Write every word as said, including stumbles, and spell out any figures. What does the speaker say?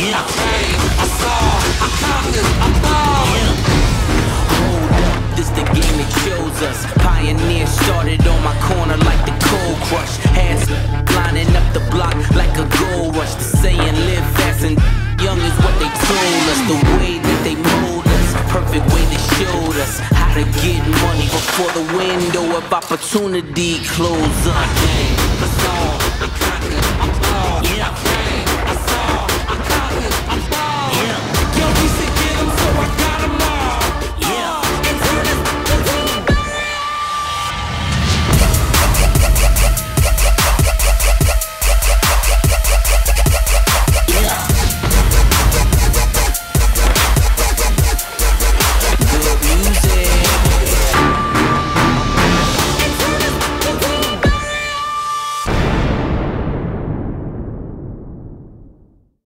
yeah. I came, I saw, I conquered, I ball. Yeah. Hold up, this the game that chose us. Pioneer started on my corner like the Cold Crush. Hands lining up the block like a gold rush. The saying live fast and young is what they told us. The way that they mold us, perfect way they showed us how to get money before the window of opportunity close up. I came, I saw.